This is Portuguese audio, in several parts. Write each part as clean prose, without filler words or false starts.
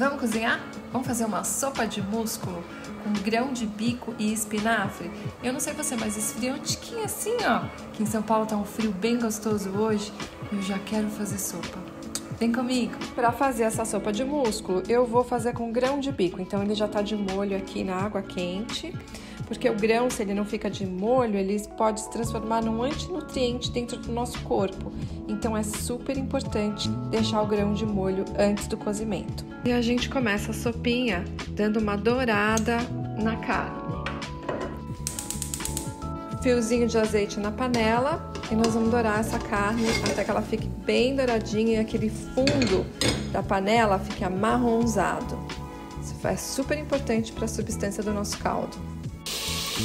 Vamos cozinhar? Vamos fazer uma sopa de músculo com grão de bico e espinafre? Eu não sei você, mas esfriou um tiquinho assim, ó. Aqui em São Paulo tá um frio bem gostoso hoje. Eu já quero fazer sopa. Vem comigo! Para fazer essa sopa de músculo, eu vou fazer com grão de bico. Então ele já tá de molho aqui na água quente. Porque o grão, se ele não fica de molho, ele pode se transformar num antinutriente dentro do nosso corpo. Então é super importante deixar o grão de molho antes do cozimento. E a gente começa a sopinha dando uma dourada na carne. Fiozinho de azeite na panela e nós vamos dourar essa carne até que ela fique bem douradinha e aquele fundo da panela fique amarronzado. Isso é super importante para a substância do nosso caldo.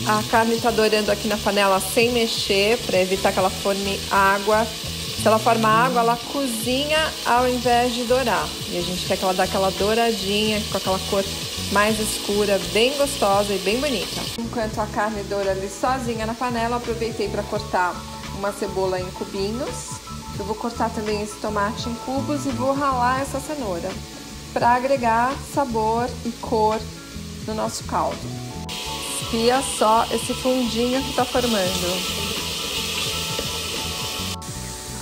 A carne está dourando aqui na panela sem mexer, para evitar que ela forme água. Se ela forma água, ela cozinha ao invés de dourar. E a gente quer que ela dê aquela douradinha, com aquela cor mais escura, bem gostosa e bem bonita. Enquanto a carne doura ali sozinha na panela, aproveitei para cortar uma cebola em cubinhos. Eu vou cortar também esse tomate em cubos e vou ralar essa cenoura, para agregar sabor e cor no nosso caldo. Espia só esse fundinho que tá formando.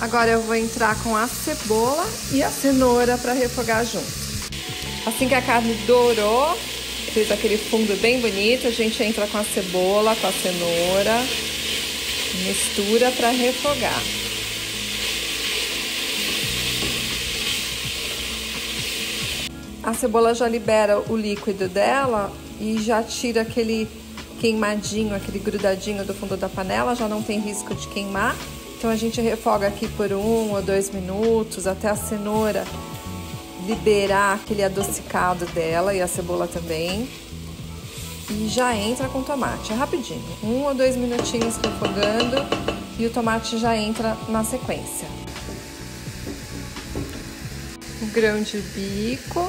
Agora eu vou entrar com a cebola e a cenoura para refogar junto. Assim que a carne dourou, fez aquele fundo bem bonito, a gente entra com a cebola, com a cenoura, mistura para refogar. A cebola já libera o líquido dela e já tira aquele queimadinho, aquele grudadinho do fundo da panela, já não tem risco de queimar. Então a gente refoga aqui por 1 ou 2 minutos até a cenoura liberar aquele adocicado dela e a cebola também. E já entra com o tomate, é rapidinho, 1 ou 2 minutinhos refogando e o tomate já entra na sequência. O grão de bico.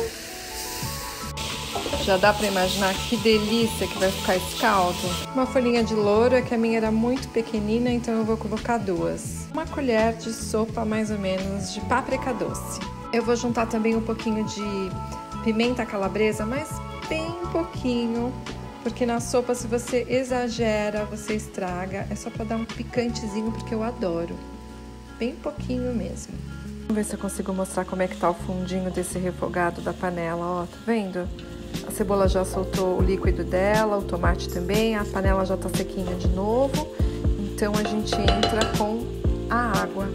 Já dá para imaginar que delícia que vai ficar esse caldo. Uma folhinha de louro, é que a minha era muito pequenina, então eu vou colocar 2. Uma colher de sopa, mais ou menos, de páprica doce. Eu vou juntar também um pouquinho de pimenta calabresa, mas bem pouquinho, porque na sopa, se você exagera, você estraga. É só para dar um picantezinho, porque eu adoro. Bem pouquinho mesmo. Vamos ver se eu consigo mostrar como é que tá o fundinho desse refogado da panela, ó, tá vendo? A cebola já soltou o líquido dela, o tomate também, a panela já tá sequinha de novo, então a gente entra com a água.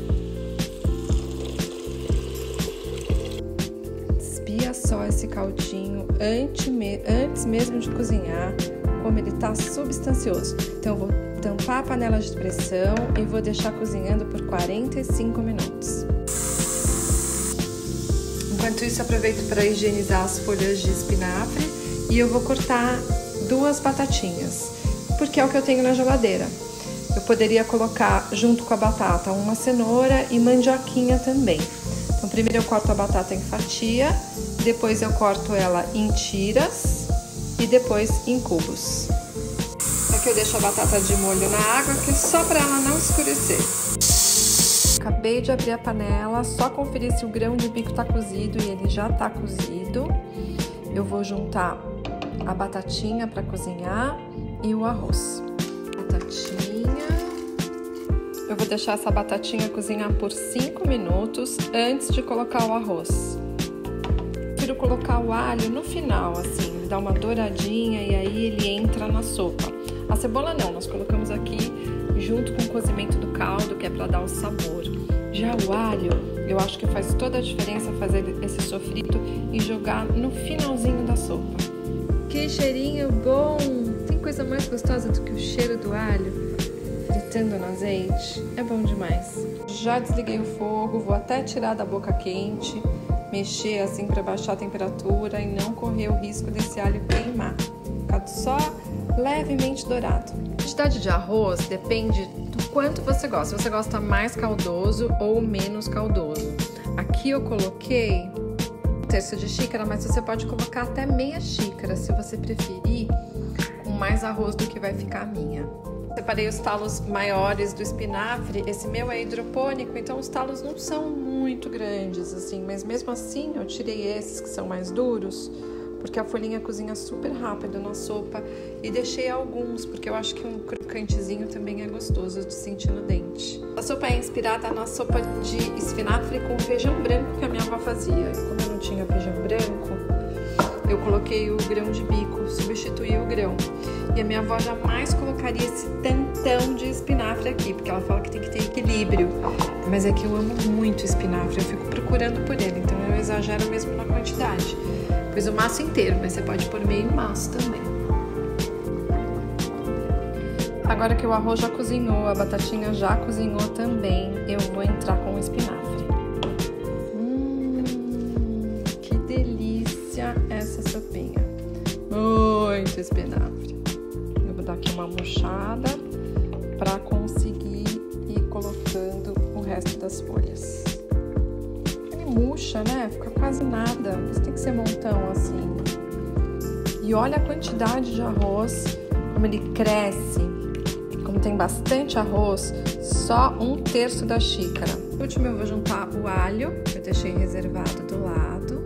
Espia só esse caldinho antes mesmo de cozinhar, como ele tá substancioso. Então eu vou tampar a panela de pressão e vou deixar cozinhando por 45 minutos. Enquanto isso, aproveito para higienizar as folhas de espinafre e eu vou cortar 2 batatinhas, porque é o que eu tenho na geladeira. Eu poderia colocar junto com a batata uma cenoura e mandioquinha também. Então primeiro eu corto a batata em fatia, depois eu corto ela em tiras e depois em cubos. Aqui eu deixo a batata de molho na água, que é só para ela não escurecer. Acabei de abrir a panela, só conferir se o grão de bico tá cozido e ele já tá cozido. Eu vou juntar a batatinha para cozinhar e o arroz. Batatinha. Eu vou deixar essa batatinha cozinhar por 5 minutos antes de colocar o arroz. Prefiro colocar o alho no final, assim, dá uma douradinha e aí ele entra na sopa. A cebola não, nós colocamos aqui junto com o cozimento do caldo, que é para dar o sabor. Já o alho, eu acho que faz toda a diferença fazer esse sofrito e jogar no finalzinho da sopa. Que cheirinho bom! Tem coisa mais gostosa do que o cheiro do alho fritando no azeite? É bom demais. Já desliguei o fogo, vou até tirar da boca quente, mexer assim para baixar a temperatura e não correr o risco desse alho queimar. Ficar só levemente dourado. A quantidade de arroz depende do quanto você gosta. Se você gosta mais caldoso ou menos caldoso. Aqui eu coloquei 1/3 de xícara, mas você pode colocar até meia xícara, se você preferir, com mais arroz do que vai ficar a minha. Separei os talos maiores do espinafre. Esse meu é hidropônico, então os talos não são muito grandes assim, mas mesmo assim eu tirei esses que são mais duros, porque a folhinha cozinha super rápido na sopa, e deixei alguns, porque eu acho que um crocantezinho também é gostoso de sentir no dente. A sopa é inspirada na sopa de espinafre com feijão branco que a minha avó fazia. Como eu não tinha feijão branco, eu coloquei o grão de bico, substituí o grão. E a minha avó jamais colocaria esse tantão de espinafre aqui, porque ela fala que tem que ter equilíbrio. Mas é que eu amo muito espinafre, eu fico procurando por ele, então eu exagero mesmo na quantidade. Pus o maço inteiro, mas você pode pôr meio maço também. Agora que o arroz já cozinhou, a batatinha já cozinhou também, eu vou entrar com o espinafre. Que delícia essa sopinha. Muito espinafre. Eu vou dar aqui uma murchada para conseguir ir colocando o resto das folhas. Murcha, né? Fica quase nada, mas tem que ser montão assim. E olha a quantidade de arroz, como ele cresce. Como tem bastante arroz, só 1/3 da xícara. No último eu vou juntar o alho, que eu deixei reservado do lado,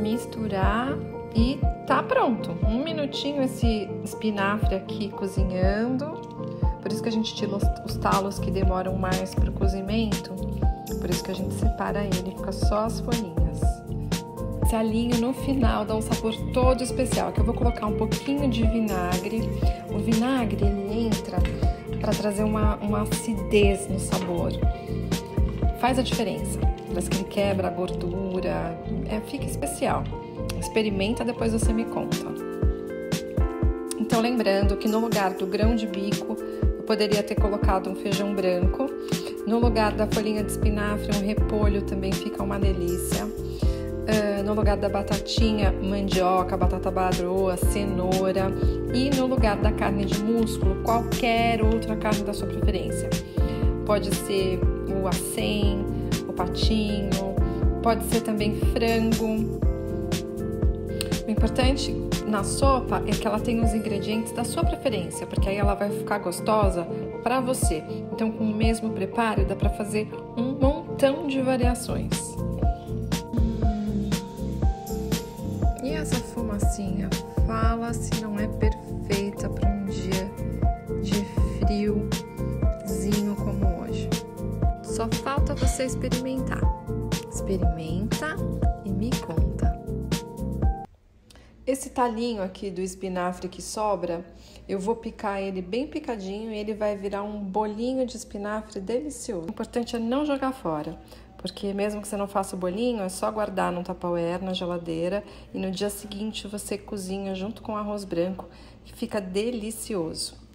misturar e tá pronto. Um minutinho esse espinafre aqui cozinhando. Por isso que a gente tira os talos que demoram mais pro cozimento. Por isso que a gente separa ele, fica só as folhinhas. Esse alinho no final dá um sabor todo especial. Aqui eu vou colocar um pouquinho de vinagre. O vinagre, ele entra para trazer uma acidez no sabor. Faz a diferença. Parece que ele quebra a gordura. Fica especial. Experimenta, depois você me conta. Então, lembrando que no lugar do grão de bico, eu poderia ter colocado um feijão branco. No lugar da folhinha de espinafre, um repolho também fica uma delícia. No lugar da batatinha, mandioca, batata baroa, cenoura. E no lugar da carne de músculo, qualquer outra carne da sua preferência. Pode ser o acém, o patinho, pode ser também frango. O importante na sopa é que ela tem os ingredientes da sua preferência, porque aí ela vai ficar gostosa para você. Então, com o mesmo preparo, dá para fazer um montão de variações. E essa fumacinha? Fala se não é perfeita para um dia de friozinho como hoje. Só falta você experimentar. Experimenta e me conta. Esse talinho aqui do espinafre que sobra, eu vou picar ele bem picadinho e ele vai virar um bolinho de espinafre delicioso. O importante é não jogar fora, porque mesmo que você não faça o bolinho, é só guardar num tupperware na geladeira e no dia seguinte você cozinha junto com arroz branco e fica delicioso.